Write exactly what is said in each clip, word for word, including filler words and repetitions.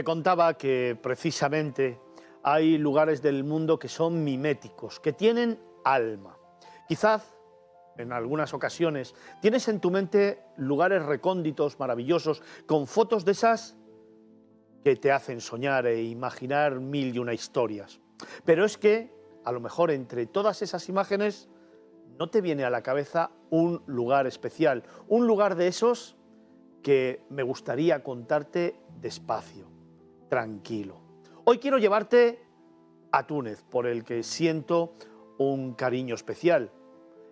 Te contaba que precisamente hay lugares del mundo que son miméticos, que tienen alma. Quizás en algunas ocasiones tienes en tu mente lugares recónditos, maravillosos, con fotos de esas que te hacen soñar e imaginar mil y una historias. Pero es que a lo mejor entre todas esas imágenes no te viene a la cabeza un lugar especial, un lugar de esos que me gustaría contarte despacio, tranquilo. Hoy quiero llevarte a Túnez, por el que siento un cariño especial.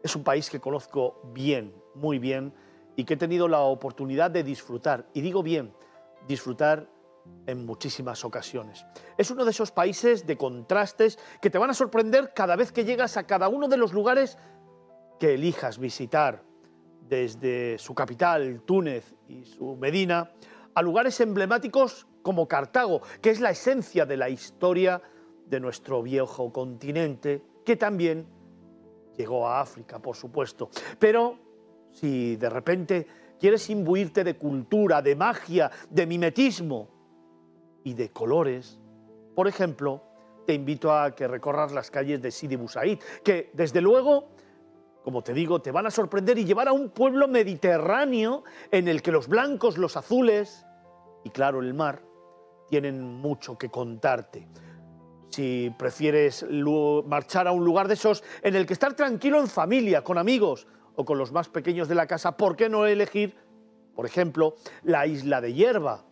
Es un país que conozco bien, muy bien, y que he tenido la oportunidad de disfrutar, y digo bien, disfrutar en muchísimas ocasiones. Es uno de esos países de contrastes que te van a sorprender cada vez que llegas a cada uno de los lugares que elijas visitar, desde su capital, Túnez, y su Medina, a lugares emblemáticos como Cartago, que es la esencia de la historia de nuestro viejo continente, que también llegó a África, por supuesto. Pero si de repente quieres imbuirte de cultura, de magia, de mimetismo y de colores, por ejemplo, te invito a que recorras las calles de Sidi Bou Said, que desde luego, como te digo, te van a sorprender y llevar a un pueblo mediterráneo en el que los blancos, los azules y, claro, el mar tienen mucho que contarte. Si prefieres marchar a un lugar de esos en el que estar tranquilo en familia, con amigos o con los más pequeños de la casa, ¿por qué no elegir, por ejemplo, la Isla de Hierba?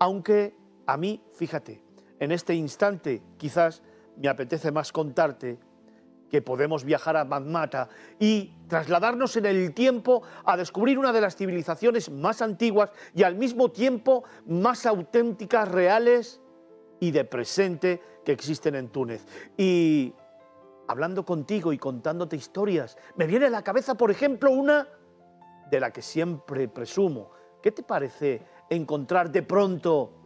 Aunque a mí, fíjate, en este instante quizás me apetece más contarte que podemos viajar a Matmata y trasladarnos en el tiempo a descubrir una de las civilizaciones más antiguas y al mismo tiempo más auténticas, reales y de presente que existen en Túnez. Y hablando contigo y contándote historias, me viene a la cabeza, por ejemplo, una de la que siempre presumo. ¿Qué te parece encontrar de pronto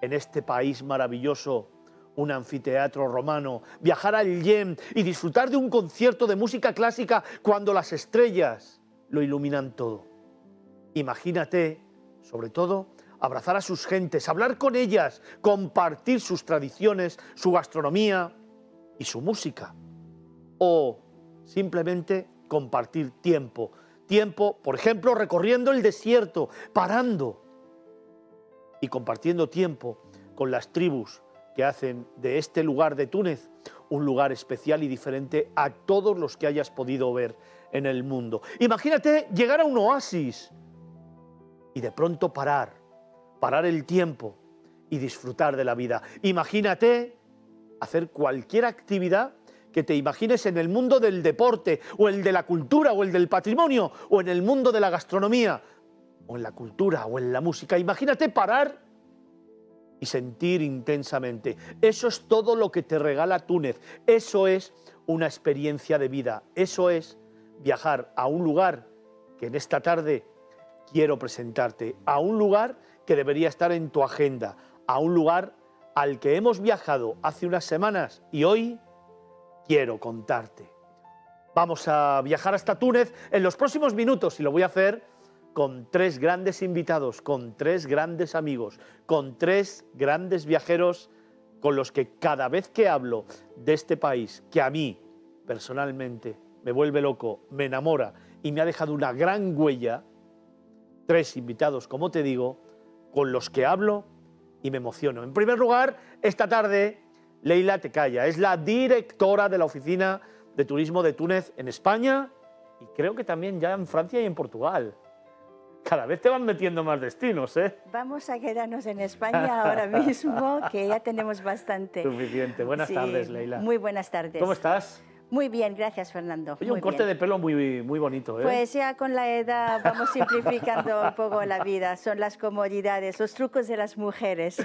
en este país maravilloso un anfiteatro romano, viajar al El Jem y disfrutar de un concierto de música clásica cuando las estrellas lo iluminan todo? Imagínate, sobre todo, abrazar a sus gentes, hablar con ellas, compartir sus tradiciones, su gastronomía y su música. O simplemente compartir tiempo. Tiempo, por ejemplo, recorriendo el desierto, parando y compartiendo tiempo con las tribus que hacen de este lugar de Túnez un lugar especial y diferente a todos los que hayas podido ver en el mundo. Imagínate llegar a un oasis y de pronto parar, parar el tiempo y disfrutar de la vida. Imagínate hacer cualquier actividad que te imagines en el mundo del deporte, o el de la cultura, o el del patrimonio, o en el mundo de la gastronomía, o en la cultura, o en la música. Imagínate parar y sentir intensamente. Eso es todo lo que te regala Túnez. Eso es una experiencia de vida. Eso es viajar a un lugar que en esta tarde quiero presentarte. A un lugar que debería estar en tu agenda. A un lugar al que hemos viajado hace unas semanas y hoy quiero contarte. Vamos a viajar hasta Túnez en los próximos minutos y lo voy a hacer con tres grandes invitados, con tres grandes amigos, con tres grandes viajeros con los que cada vez que hablo de este país, que a mí personalmente me vuelve loco, me enamora y me ha dejado una gran huella, tres invitados, como te digo, con los que hablo y me emociono. En primer lugar, esta tarde, Leila Tekaya es la directora de la Oficina de Turismo de Túnez en España y creo que también ya en Francia y en Portugal. Cada vez te van metiendo más destinos, ¿eh? Vamos a quedarnos en España ahora mismo, que ya tenemos bastante. Suficiente. Buenas sí, tardes, Leila. Muy buenas tardes. ¿Cómo estás? Muy bien, gracias, Fernando. Oye, muy un corte bien. De pelo muy, muy bonito, ¿eh? Pues ya con la edad vamos simplificando un poco la vida. Son las comodidades, los trucos de las mujeres.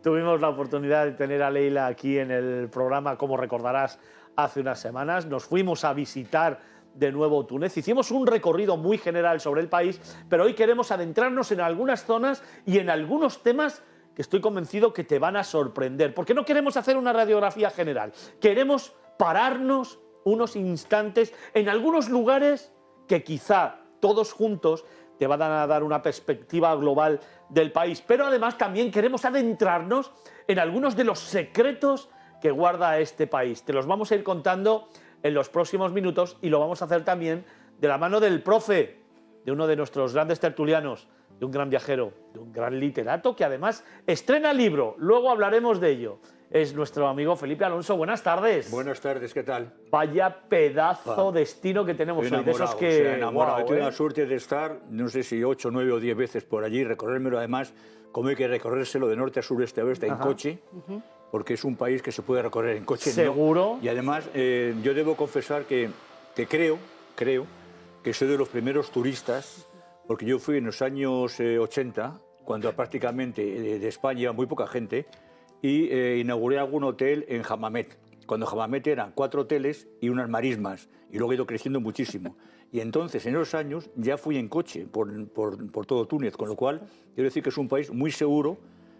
Tuvimos la oportunidad de tener a Leila aquí en el programa, como recordarás, hace unas semanas. Nos fuimos a visitar de nuevo Túnez. Hicimos un recorrido muy general sobre el país, pero hoy queremos adentrarnos en algunas zonas y en algunos temas que estoy convencido que te van a sorprender, porque no queremos hacer una radiografía general. Queremos pararnos unos instantes en algunos lugares que quizá todos juntos te van a dar una perspectiva global del país. Pero además también queremos adentrarnos en algunos de los secretos que guarda este país. Te los vamos a ir contando en los próximos minutos y lo vamos a hacer también de la mano del profe, de uno de nuestros grandes tertulianos, de un gran viajero, de un gran literato que además estrena libro. Luego hablaremos de ello. Es nuestro amigo Felipe Alonso. Buenas tardes. Buenas tardes, ¿qué tal? Vaya pedazo ah, destino que tenemos hoy. De esos que... Se enamorado. Wow, He tenido eh. la suerte de estar, no sé si ocho, nueve o diez veces por allí, recorrérmelo además, como hay que recorrérselo de norte a sur, este a oeste, Ajá. en coche, uh-huh. porque es un país que se puede recorrer en coche. Seguro. ¿No? Y además, eh, yo debo confesar que, que creo, creo, que soy de los primeros turistas, porque yo fui en los años eh, ochenta, cuando prácticamente de, de España iba muy poca gente, y eh, inauguré algún hotel en Hammamet, cuando Hammamet eran cuatro hoteles y unas marismas, y luego he ido creciendo muchísimo. Y entonces, en esos años, ya fui en coche por, por, por todo Túnez, con lo cual, quiero decir que es un país muy seguro,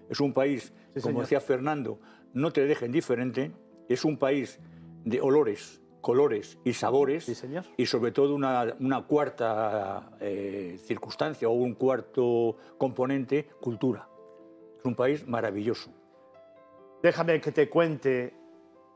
es un país, sí, como señor. decía Fernando, no te deja indiferente, es un país de olores, colores y sabores, sí, señor. y sobre todo una, una cuarta eh, circunstancia o un cuarto componente, cultura. Es un país maravilloso. Déjame que te cuente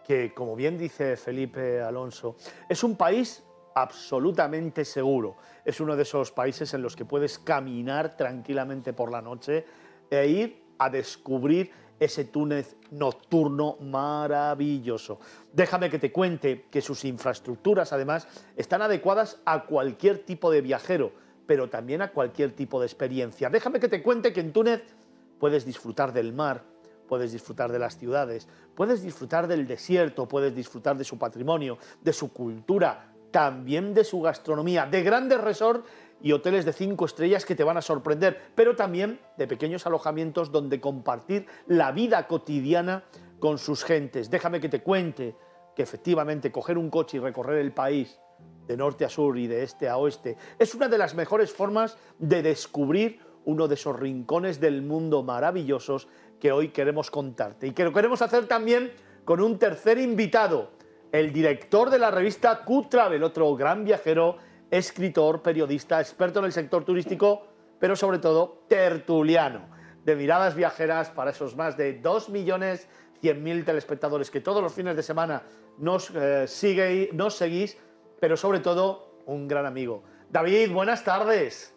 que, como bien dice Felipe Alonso, es un país absolutamente seguro. Es uno de esos países en los que puedes caminar tranquilamente por la noche e ir a descubrir ese Túnez nocturno maravilloso. Déjame que te cuente que sus infraestructuras, además, están adecuadas a cualquier tipo de viajero, pero también a cualquier tipo de experiencia. Déjame que te cuente que en Túnez puedes disfrutar del mar, puedes disfrutar de las ciudades, puedes disfrutar del desierto, puedes disfrutar de su patrimonio, de su cultura, también de su gastronomía, de grandes resorts y hoteles de cinco estrellas que te van a sorprender, pero también de pequeños alojamientos donde compartir la vida cotidiana con sus gentes. Déjame que te cuente que efectivamente coger un coche y recorrer el país de norte a sur y de este a oeste es una de las mejores formas de descubrir uno de esos rincones del mundo maravillosos que hoy queremos contarte y que lo queremos hacer también con un tercer invitado, el director de la revista Q Travel, otro gran viajero, escritor, periodista, experto en el sector turístico, pero sobre todo tertuliano de Miradas Viajeras para esos más de dos millones cien mil telespectadores que todos los fines de semana nos, eh, sigue, nos seguís, pero sobre todo un gran amigo. David, buenas tardes.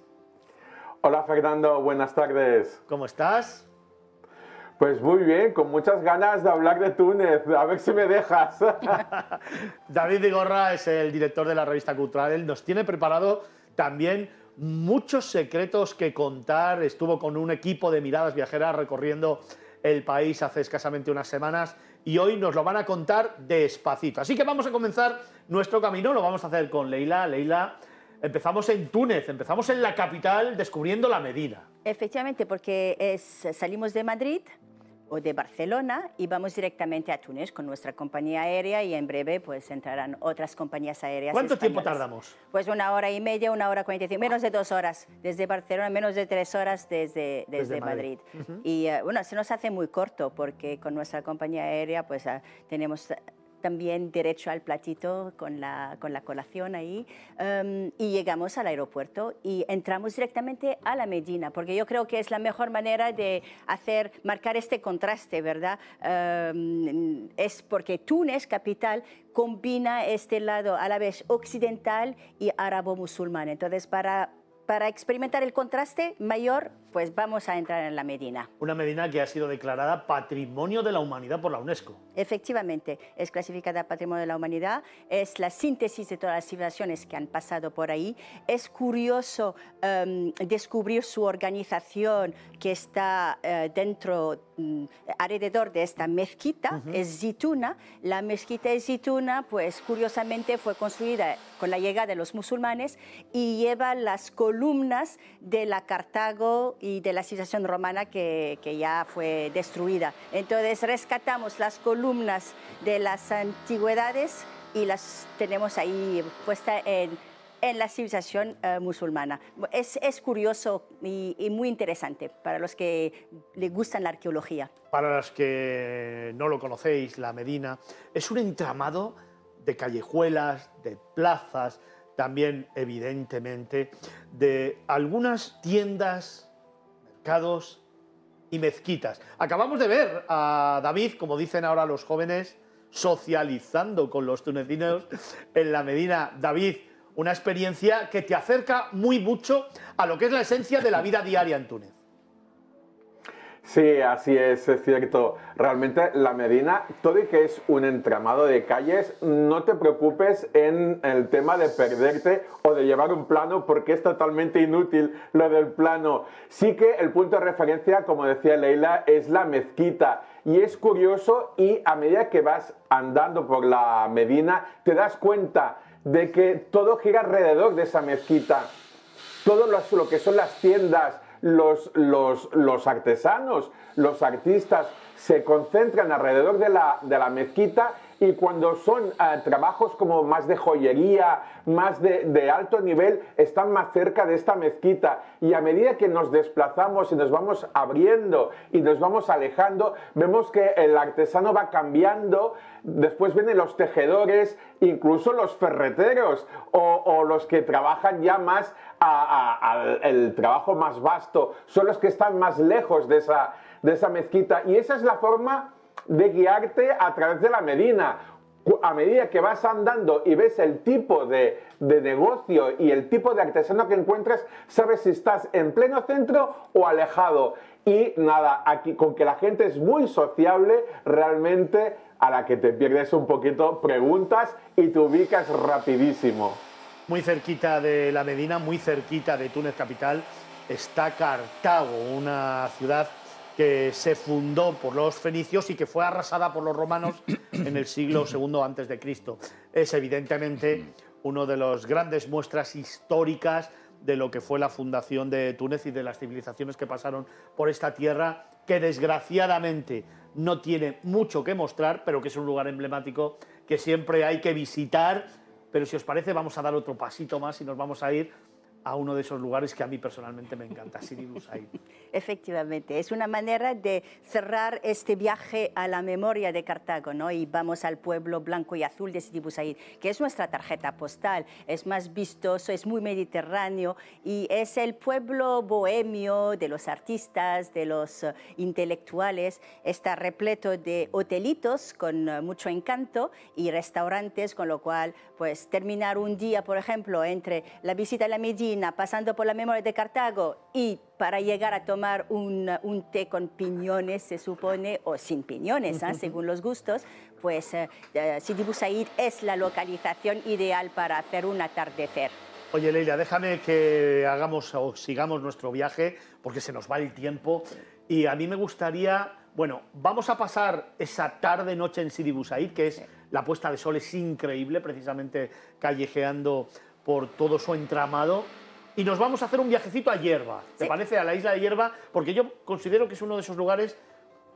Hola Fernando, buenas tardes. ¿Cómo estás? Pues muy bien, con muchas ganas de hablar de Túnez, a ver si me dejas. David de Bigorra es el director de la revista Cultural, él nos tiene preparado también muchos secretos que contar, estuvo con un equipo de Miradas Viajeras recorriendo el país hace escasamente unas semanas y hoy nos lo van a contar despacito. Así que vamos a comenzar nuestro camino, lo vamos a hacer con Leila. Leila, empezamos en Túnez, empezamos en la capital descubriendo la Medina. Efectivamente, porque es, salimos de Madrid o de Barcelona y vamos directamente a Túnez con nuestra compañía aérea y en breve pues entrarán otras compañías aéreas. ¿Cuánto españolas. tiempo tardamos? Pues una hora y media, una hora cuarenta y cinco, menos de dos horas desde Barcelona, menos de tres horas desde, desde, desde Madrid. Madrid. Uh-huh. Y uh, bueno, se nos hace muy corto porque con nuestra compañía aérea pues uh, tenemos... también derecho al platito con la, con la colación ahí, um, y llegamos al aeropuerto y entramos directamente a la Medina, porque yo creo que es la mejor manera de hacer, marcar este contraste, ¿verdad? Um, es porque Túnez, capital, combina este lado a la vez occidental y árabo-musulmán, entonces para... Para experimentar el contraste mayor, pues vamos a entrar en la Medina. Una Medina que ha sido declarada Patrimonio de la Humanidad por la UNESCO. Efectivamente, es clasificada Patrimonio de la Humanidad, es la síntesis de todas las civilizaciones que han pasado por ahí. Es curioso um, descubrir su organización que está uh, dentro, um, alrededor de esta mezquita, uh-huh. es Zituna. La mezquita de Zituna, pues curiosamente fue construida con la llegada de los musulmanes y lleva las columnas columnas de la Cartago y de la civilización romana que, que ya fue destruida. Entonces rescatamos las columnas de las antigüedades y las tenemos ahí puestas en, en la civilización eh, musulmana. Es, es curioso y, y muy interesante para los que les gustan la arqueología. Para los que no lo conocéis, la Medina es un entramado de callejuelas, de plazas, también evidentemente de algunas tiendas, mercados y mezquitas. Acabamos de ver a David, como dicen ahora los jóvenes, socializando con los tunecinos en la Medina. David, una experiencia que te acerca muy mucho a lo que es la esencia de la vida diaria en Túnez. Sí, así es, es cierto. Realmente la Medina, todo y que es un entramado de calles, no te preocupes en el tema de perderte o de llevar un plano, porque es totalmente inútil lo del plano. Sí que el punto de referencia, como decía Leila, es la mezquita. Y es curioso, y a medida que vas andando por la Medina, te das cuenta de que todo gira alrededor de esa mezquita. Todo lo que son las tiendas, Los, los, los artesanos, los artistas se concentran alrededor de la, de la mezquita, y cuando son eh, trabajos como más de joyería, más de, de alto nivel, están más cerca de esta mezquita. Y a medida que nos desplazamos y nos vamos abriendo y nos vamos alejando, vemos que el artesano va cambiando. Después vienen los tejedores, incluso los ferreteros o, o los que trabajan ya más al trabajo más vasto. Son los que están más lejos de esa, de esa mezquita, y esa es la forma de guiarte a través de la Medina. A medida que vas andando y ves el tipo de, de negocio y el tipo de artesano que encuentras, sabes si estás en pleno centro o alejado. Y nada, aquí con que la gente es muy sociable, realmente a la que te pierdes un poquito, preguntas y te ubicas rapidísimo. Muy cerquita de la Medina, muy cerquita de Túnez capital, está Cartago, una ciudad que se fundó por los fenicios y que fue arrasada por los romanos en el siglo segundo antes de Cristo. Es evidentemente una de las grandes muestras históricas de lo que fue la fundación de Túnez y de las civilizaciones que pasaron por esta tierra, que desgraciadamente no tiene mucho que mostrar, pero que es un lugar emblemático que siempre hay que visitar. Pero si os parece, vamos a dar otro pasito más y nos vamos a ir a uno de esos lugares que a mí personalmente me encanta, Sidi Bou Said. Efectivamente, es una manera de cerrar este viaje a la memoria de Cartago, ¿no? Y vamos al pueblo blanco y azul de Sidi Bou Said, que es nuestra tarjeta postal, es más vistoso, es muy mediterráneo y es el pueblo bohemio de los artistas, de los uh, intelectuales. Está repleto de hotelitos con uh, mucho encanto y restaurantes, con lo cual pues terminar un día, por ejemplo, entre la visita a la Medina, pasando por la memoria de Cartago y para llegar a tomar un, un té con piñones, se supone, o sin piñones, ¿eh? según los gustos, pues eh, Sidi Bou Said es la localización ideal para hacer un atardecer. Oye, Leila, déjame que hagamos o sigamos nuestro viaje, porque se nos va el tiempo, y a mí me gustaría... Bueno, vamos a pasar esa tarde-noche en Sidi Bou Said, que es la puesta de sol, es increíble, precisamente callejeando por todo su entramado, y nos vamos a hacer un viajecito a Hierba, ¿te parece? A la isla de Hierba, porque yo considero que es uno de esos lugares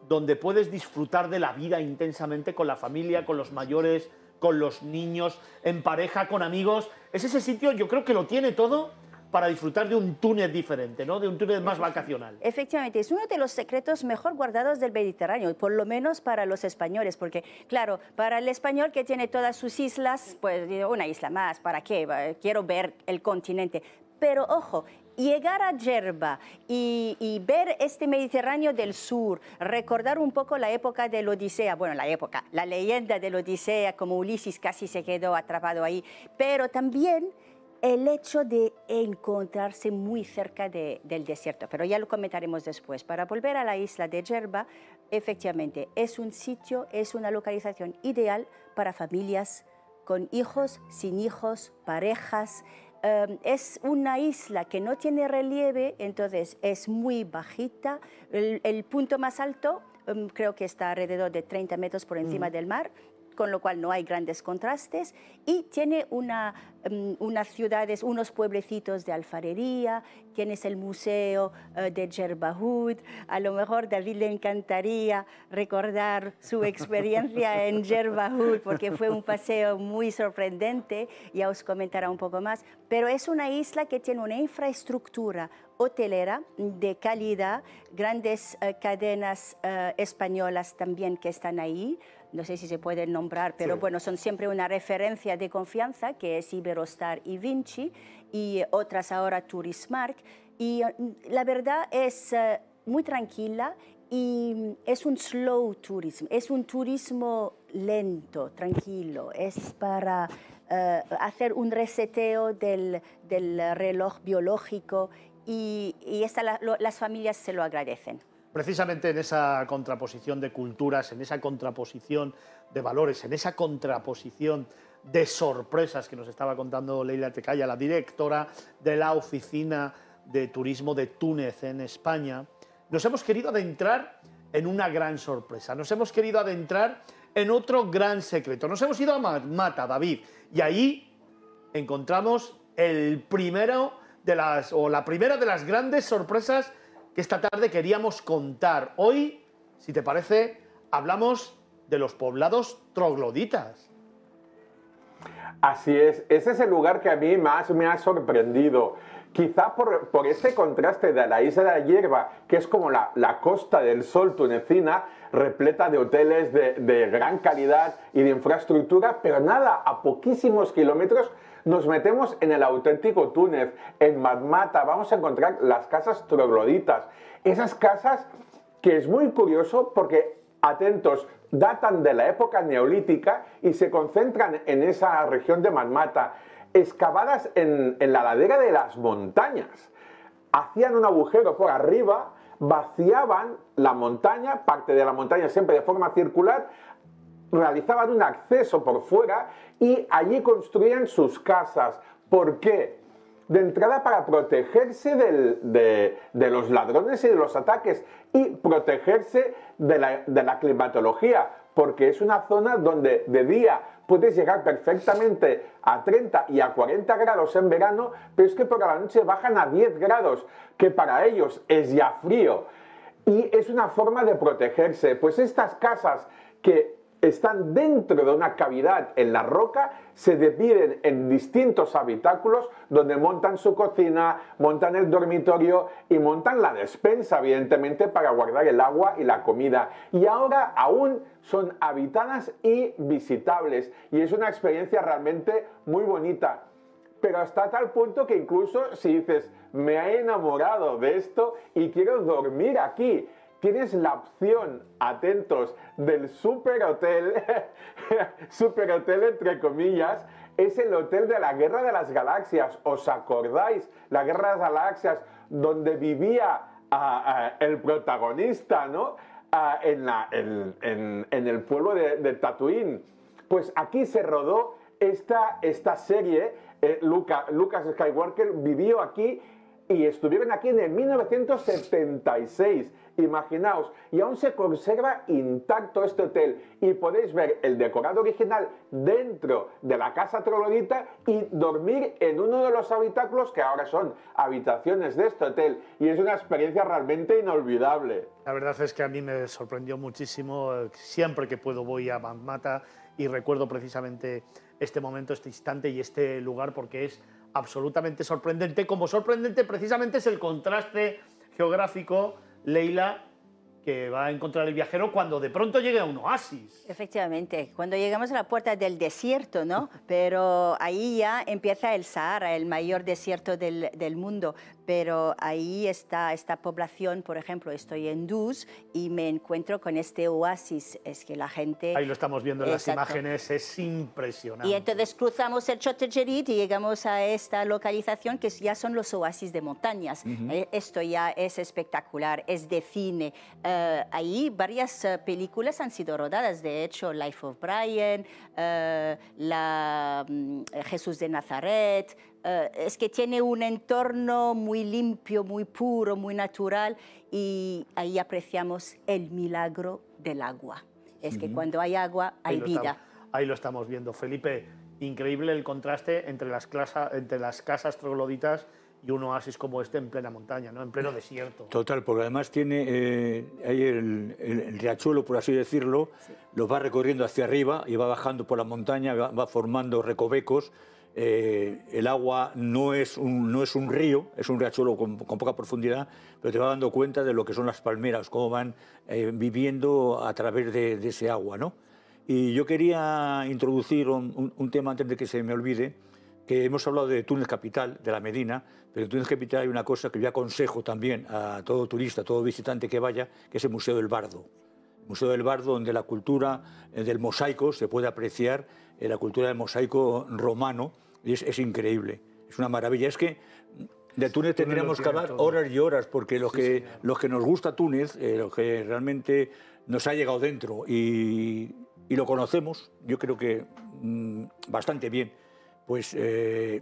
donde puedes disfrutar de la vida intensamente con la familia, con los mayores, con los niños, en pareja, con amigos. Es ese sitio, yo creo que lo tiene todo para disfrutar de un Túnez diferente, ¿no? De un Túnez más vacacional. Efectivamente, es uno de los secretos mejor guardados del Mediterráneo, por lo menos para los españoles, porque, claro, para el español que tiene todas sus islas, pues una isla más, ¿para qué? Quiero ver el continente. Pero, ojo, llegar a Hierba y, y ver este Mediterráneo del sur, recordar un poco la época de la Odisea, bueno, la época, la leyenda de la Odisea, como Ulises casi se quedó atrapado ahí, pero también el hecho de encontrarse muy cerca de, del desierto, pero ya lo comentaremos después. Para volver a la isla de Hierba, efectivamente, es un sitio, es una localización ideal para familias con hijos, sin hijos, parejas. Um, es una isla que no tiene relieve, entonces es muy bajita. El, el punto más alto um, creo que está alrededor de treinta metros por encima [S2] Mm. [S1] Del mar, con lo cual no hay grandes contrastes, y tiene una, um, unas ciudades, unos pueblecitos de alfarería, tienes el museo uh, de Yerbahoud. A lo mejor a David le encantaría recordar su experiencia en Yerbahoud, porque fue un paseo muy sorprendente, ya os comentará un poco más, pero es una isla que tiene una infraestructura hotelera de calidad, grandes uh, cadenas uh, españolas también que están ahí, no sé si se pueden nombrar, pero sí. bueno, son siempre una referencia de confianza, que es Iberostar y Vinci, y otras ahora Turismark. Y la verdad es uh, muy tranquila y es un slow tourism, es un turismo lento, tranquilo, es para uh, hacer un reseteo del, del reloj biológico y, y esta la, lo, las familias se lo agradecen. Precisamente en esa contraposición de culturas, en esa contraposición de valores, en esa contraposición de sorpresas que nos estaba contando Leila Tekaya, la directora de la Oficina de Turismo de Túnez en España, nos hemos querido adentrar en una gran sorpresa, nos hemos querido adentrar en otro gran secreto. Nos hemos ido a Matmata, David, y ahí encontramos el primero de las, o la primera de las grandes sorpresas que esta tarde queríamos contar. Hoy, si te parece, hablamos de los poblados trogloditas. Así es, ese es el lugar que a mí más me ha sorprendido. Quizá por, por este contraste de la Isla de Hierba, que es como la, la Costa del Sol tunecina, repleta de hoteles de, de gran calidad y de infraestructura, pero nada, a poquísimos kilómetros nos metemos en el auténtico Túnez, en Matmata, vamos a encontrar las casas trogloditas. Esas casas que es muy curioso porque, atentos, datan de la época neolítica y se concentran en esa región de Matmata, excavadas en, en la ladera de las montañas. Hacían un agujero por arriba, vaciaban la montaña, parte de la montaña siempre de forma circular, realizaban un acceso por fuera y allí construían sus casas. ¿Por qué? De entrada para protegerse del, de, de los ladrones y de los ataques y protegerse de la, de la climatología, porque es una zona donde de día puedes llegar perfectamente a treinta y a cuarenta grados en verano, pero es que por la noche bajan a diez grados, que para ellos es ya frío. Y es una forma de protegerse. Pues estas casas que están dentro de una cavidad en la roca, se dividen en distintos habitáculos donde montan su cocina, montan el dormitorio y montan la despensa, evidentemente, para guardar el agua y la comida. Y ahora aún son habitadas y visitables y es una experiencia realmente muy bonita. Pero hasta tal punto que incluso si dices, me he enamorado de esto y quiero dormir aquí, tienes la opción, atentos, del superhotel, superhotel entre comillas, es el hotel de la Guerra de las Galaxias. ¿Os acordáis? La Guerra de las Galaxias, donde vivía uh, uh, el protagonista, ¿no? Uh, en, la, en, en, en el pueblo de, de Tatooine. Pues aquí se rodó esta, esta serie. Eh, Luca, Lucas Skywalker vivió aquí y estuvieron aquí en el mil novecientos setenta y seis. Imaginaos, y aún se conserva intacto este hotel y podéis ver el decorado original dentro de la casa troglodita y dormir en uno de los habitáculos que ahora son habitaciones de este hotel, y es una experiencia realmente inolvidable. La verdad es que a mí me sorprendió muchísimo, siempre que puedo voy a Matmata y recuerdo precisamente este momento, este instante y este lugar, porque es absolutamente sorprendente, como sorprendente precisamente es el contraste geográfico, Leila, que va a encontrar el viajero cuando de pronto llegue a un oasis. Efectivamente, cuando llegamos a la puerta del desierto, ¿no? Pero ahí ya empieza el Sahara, el mayor desierto del, del mundo. Pero ahí está esta población, por ejemplo, estoy en Douz y me encuentro con este oasis. Es que la gente... Ahí lo estamos viendo en Exacto. las imágenes, es impresionante. Y entonces cruzamos el Chott el Jerid y llegamos a esta localización que ya son los oasis de montañas. Uh-huh. Esto ya es espectacular, es de cine. Uh, ahí varias uh, películas han sido rodadas, de hecho, Life of Brian, uh, la, um, Jesús de Nazaret... Uh, es que tiene un entorno muy limpio, muy puro, muy natural, y ahí apreciamos el milagro del agua. Es uh-huh. que cuando hay agua, hay ahí vida. Lo estamos, ahí lo estamos viendo. Felipe, increíble el contraste entre las, clasa, entre las casas trogloditas y un oasis como este en plena montaña, ¿no? En pleno desierto. Total, porque además tiene eh, ahí el, el, el riachuelo, por así decirlo, sí. los va recorriendo hacia arriba y va bajando por la montaña, va, va formando recovecos. Eh, el agua no es, un, no es un río, es un riachuelo con, con poca profundidad, pero te va dando cuenta de lo que son las palmeras, cómo van eh, viviendo a través de, de ese agua, ¿no? Y yo quería introducir un, un, un tema antes de que se me olvide, que hemos hablado de Túnez capital, de la Medina, pero en Túnez capital hay una cosa que yo aconsejo también a todo turista, a todo visitante que vaya, que es el Museo del Bardo. El Museo del Bardo, donde la cultura del mosaico se puede apreciar, la cultura del mosaico romano, y es, es increíble, es una maravilla. Es que de Túnez tendríamos que hablar horas y horas, porque los, sí, que, sí, los que nos gusta Túnez, eh, los que realmente nos ha llegado dentro y, y lo conocemos, yo creo que mmm, bastante bien. Pues eh,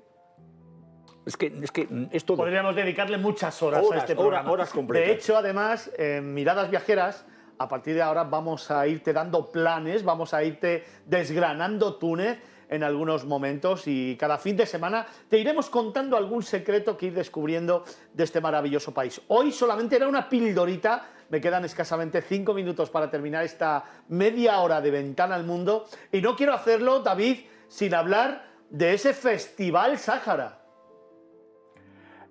es, que, es que es todo. Podríamos dedicarle muchas horas, horas a este programa. Horas, horas completas. De hecho, además, en Miradas Viajeras, a partir de ahora vamos a irte dando planes, vamos a irte desgranando Túnez en algunos momentos, y cada fin de semana te iremos contando algún secreto que ir descubriendo de este maravilloso país. Hoy solamente era una pildorita. Me quedan escasamente cinco minutos para terminar esta media hora de Ventana al Mundo, y no quiero hacerlo, David, sin hablar de ese Festival Sáhara.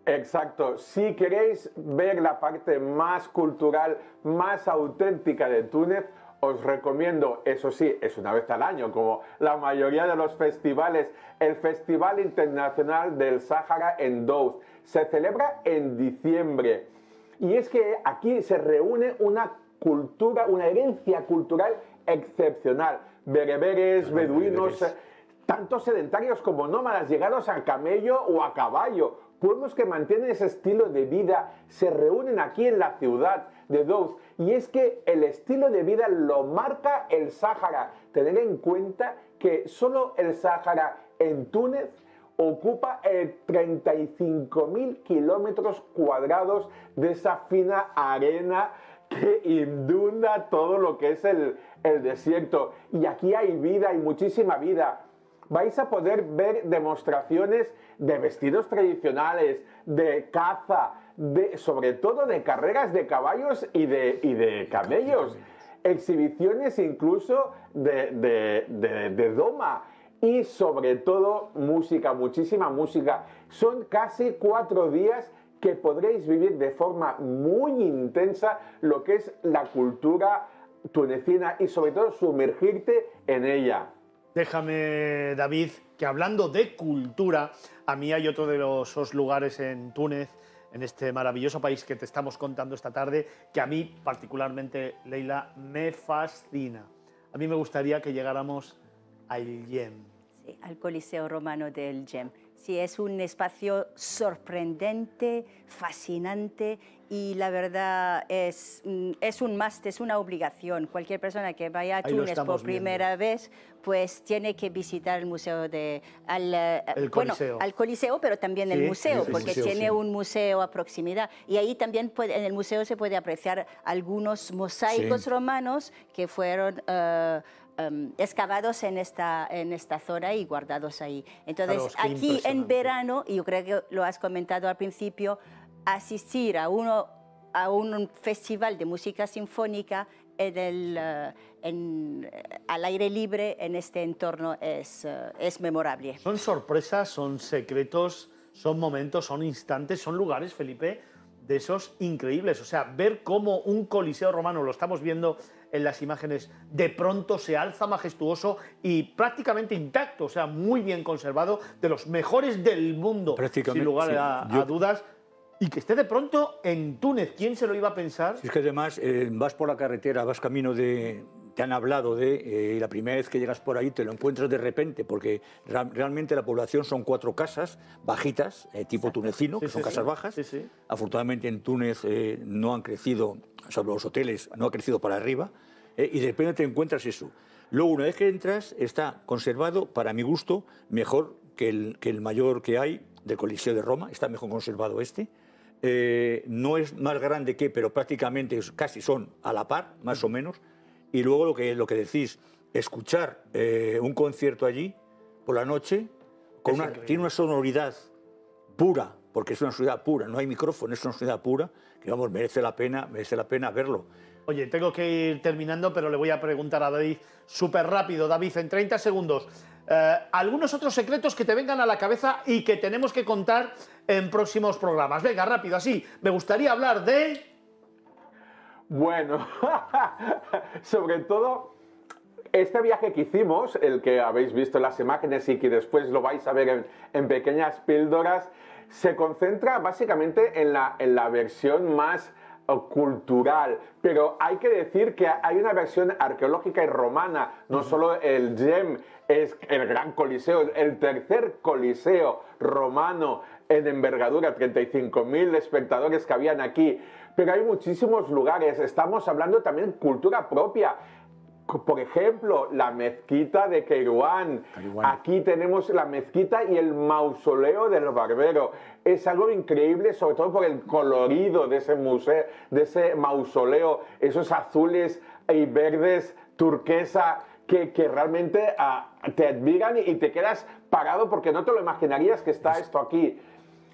Exacto. Si queréis ver la parte más cultural, más auténtica de Túnez, os recomiendo, eso sí, es una vez al año, como la mayoría de los festivales, el Festival Internacional del Sáhara en Douz. Se celebra en diciembre. Y es que aquí se reúne una cultura, una herencia cultural excepcional. Bereberes, beduinos, tanto sedentarios como nómadas, llegados a camello o a caballo. Pueblos que mantienen ese estilo de vida se reúnen aquí en la ciudad de Douz. Y es que el estilo de vida lo marca el Sáhara. Tener en cuenta que solo el Sáhara en Túnez ocupa treinta y cinco mil kilómetros cuadrados de esa fina arena que inunda todo lo que es el, el desierto. Y aquí hay vida, hay muchísima vida. Vais a poder ver demostraciones de vestidos tradicionales, de caza, de, sobre todo de carreras de caballos y de, y de camellos, exhibiciones incluso de, de, de, de doma y sobre todo música, muchísima música. Son casi cuatro días que podréis vivir de forma muy intensa lo que es la cultura tunecina y sobre todo sumergirte en ella. Déjame, David, que hablando de cultura, a mí hay otro de los lugares en Túnez, en este maravilloso país que te estamos contando esta tarde, que a mí particularmente, Leila, me fascina. A mí me gustaría que llegáramos a El Jem. Sí, al Coliseo Romano de El Jem. Sí, es un espacio sorprendente, fascinante, y la verdad es, es un must, es una obligación. Cualquier persona que vaya a Túnez por primera viendo. vez, pues tiene que visitar el museo de... Al, el Coliseo. Bueno, al Coliseo, pero también sí, el museo, el porque museo, tiene sí. un museo a proximidad. Y ahí también puede, en el museo se puede apreciar algunos mosaicos sí. romanos que fueron... Uh, Um, excavados en esta, en esta zona y guardados ahí. Entonces, claro, aquí en verano, y yo creo que lo has comentado al principio, asistir a, uno, a un festival de música sinfónica en el, uh, en, al aire libre en este entorno es, uh, es memorable. Son sorpresas, son secretos, son momentos, son instantes, son lugares, Felipe, de esos increíbles. O sea, ver cómo un coliseo romano, lo estamos viendo en las imágenes, de pronto se alza majestuoso y prácticamente intacto, o sea, muy bien conservado, de los mejores del mundo, sin lugar sí. a, Yo... a dudas, y que esté de pronto en Túnez. ¿Quién se lo iba a pensar? Sí, es que además eh, vas por la carretera, vas camino de... Te han hablado de... Eh, y la primera vez que llegas por ahí te lo encuentras de repente, porque realmente la población son cuatro casas bajitas, eh, tipo Exacto. tunecino, sí, que sí, son sí, casas sí. bajas. Sí, sí. Afortunadamente en Túnez eh, no han crecido, salvo los hoteles, no ha crecido para arriba, eh, y de repente te encuentras eso. Luego, una vez que entras, está conservado, para mi gusto, mejor que el, que el mayor que hay del Coliseo de Roma, está mejor conservado este. Eh, no es más grande que, pero prácticamente es, casi son a la par, más o menos. Y luego lo que, lo que decís, escuchar eh, un concierto allí por la noche, con una, tiene una sonoridad pura, porque es una sonoridad pura, no hay micrófono, es una sonoridad pura, que vamos, merece la pena, merece la pena verlo. Oye, tengo que ir terminando, pero le voy a preguntar a David súper rápido. David, en treinta segundos, eh, algunos otros secretos que te vengan a la cabeza y que tenemos que contar en próximos programas. Venga, rápido, así, me gustaría hablar de... Bueno, sobre todo Este viaje que hicimos, el que habéis visto en las imágenes y que después lo vais a ver en, en pequeñas píldoras, se concentra básicamente en la, en la versión más cultural, pero hay que decir que hay una versión arqueológica y romana, no solo el Jem es el gran coliseo, el tercer coliseo romano en envergadura, treinta y cinco mil espectadores que habían aquí, pero hay muchísimos lugares, estamos hablando también de cultura propia. Por ejemplo, la mezquita de Kairouan. Kairouan. Aquí tenemos la mezquita y el mausoleo del barbero. Es algo increíble, sobre todo por el colorido de ese museo, de ese mausoleo, esos azules y verdes, turquesa, que, que realmente uh, te admiran y te quedas parado porque no te lo imaginarías que está esto aquí.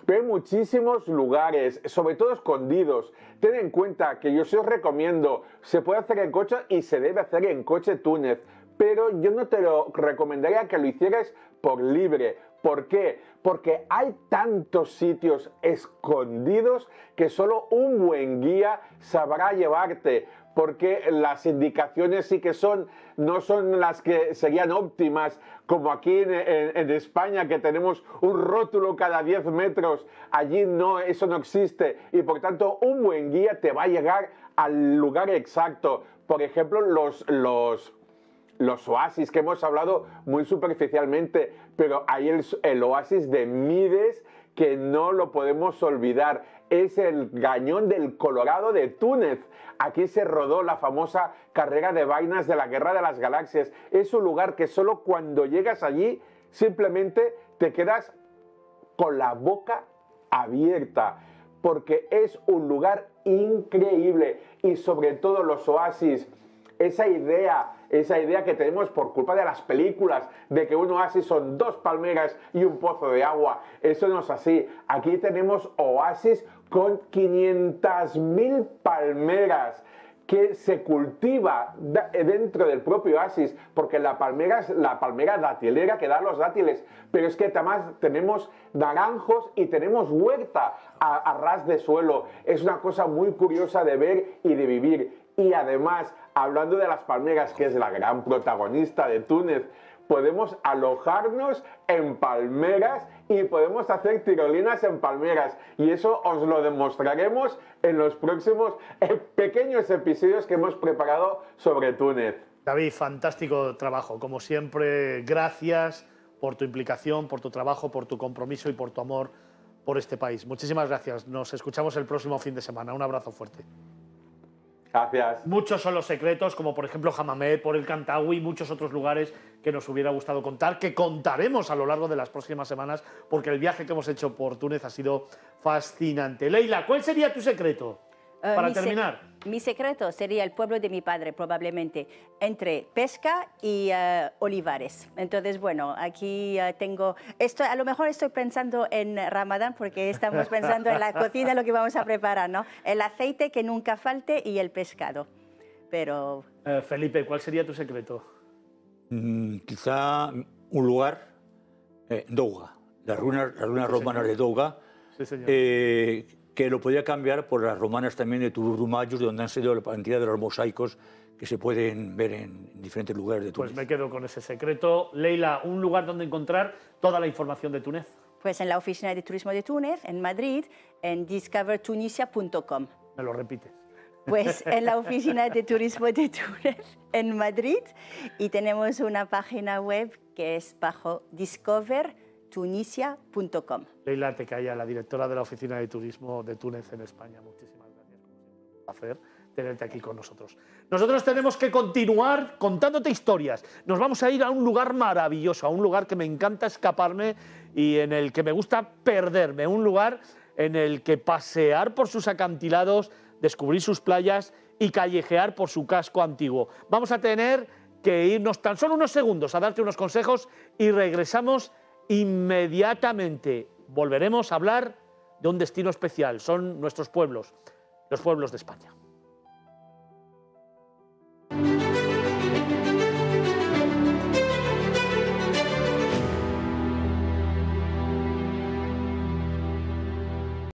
Pero hay muchísimos lugares, sobre todo escondidos. Ten en cuenta que yo sí os recomiendo, se puede hacer en coche y se debe hacer en coche Túnez, pero yo no te lo recomendaría que lo hicieras por libre. ¿Por qué? Porque hay tantos sitios escondidos que solo un buen guía sabrá llevarte, porque las indicaciones sí que son, no son las que serían óptimas, como aquí en, en, en España, que tenemos un rótulo cada diez metros, allí no, eso no existe, y por tanto un buen guía te va a llegar al lugar exacto. Por ejemplo, los, los, los oasis, que hemos hablado muy superficialmente, pero hay el, el oasis de Mides, que no lo podemos olvidar, es el cañón del Colorado de Túnez. Aquí se rodó la famosa carrera de vainas de la Guerra de las Galaxias. Es un lugar que solo cuando llegas allí simplemente te quedas con la boca abierta, porque es un lugar increíble y sobre todo los oasis, esa idea... Esa idea que tenemos por culpa de las películas, de que un oasis son dos palmeras y un pozo de agua. Eso no es así. Aquí tenemos oasis con quinientas mil palmeras que se cultiva dentro del propio oasis, porque la palmera es la palmera datilera que da los dátiles, pero es que además tenemos naranjos y tenemos huerta a, a ras de suelo. Es una cosa muy curiosa de ver y de vivir. Y además, hablando de las palmeras, que es la gran protagonista de Túnez, podemos alojarnos en palmeras y podemos hacer tirolinas en palmeras. Y eso os lo demostraremos en los próximos eh, pequeños episodios que hemos preparado sobre Túnez. David, fantástico trabajo. Como siempre, gracias por tu implicación, por tu trabajo, por tu compromiso y por tu amor por este país. Muchísimas gracias. Nos escuchamos el próximo fin de semana. Un abrazo fuerte. Gracias. Muchos son los secretos, como por ejemplo Hammamet, por el Cartago y muchos otros lugares que nos hubiera gustado contar, que contaremos a lo largo de las próximas semanas, porque el viaje que hemos hecho por Túnez ha sido fascinante. Leila, ¿cuál sería tu secreto uh, para mi terminar? Sec mi secreto sería el pueblo de mi padre, probablemente, entre pesca y uh, olivares. Entonces, bueno, aquí uh, tengo... Esto, a lo mejor estoy pensando en Ramadán, porque estamos pensando en la cocina, lo que vamos a preparar, ¿no? El aceite que nunca falte y el pescado. Pero... Uh, Felipe, ¿cuál sería tu secreto? Mm, quizá un lugar, eh, Doga, las ruinas, las ruinas sí, romanas señor. de Doga, sí, señor. Eh, que lo podía cambiar por las romanas también de Thuburbo Majus, donde han sido la cantidad de los mosaicos que se pueden ver en diferentes lugares de Túnez. Pues me quedo con ese secreto. Leila, ¿un lugar donde encontrar toda la información de Túnez? Pues en la Oficina de Turismo de Túnez, en Madrid, en discover tunisia punto com. ¿Me lo repites? Pues en la Oficina de Turismo de Túnez, en Madrid, y tenemos una página web que es bajo discover tunisia punto com. Leila Tekaya, la directora de la Oficina de Turismo de Túnez en España. Muchísimas gracias. Un placer tenerte aquí con nosotros. Nosotros tenemos que continuar contándote historias. Nos vamos a ir a un lugar maravilloso, a un lugar que me encanta escaparme y en el que me gusta perderme, un lugar en el que pasear por sus acantilados, descubrir sus playas y callejear por su casco antiguo. Vamos a tener que irnos tan solo unos segundos a darte unos consejos y regresamos inmediatamente. Volveremos a hablar de un destino especial, son nuestros pueblos, los pueblos de España.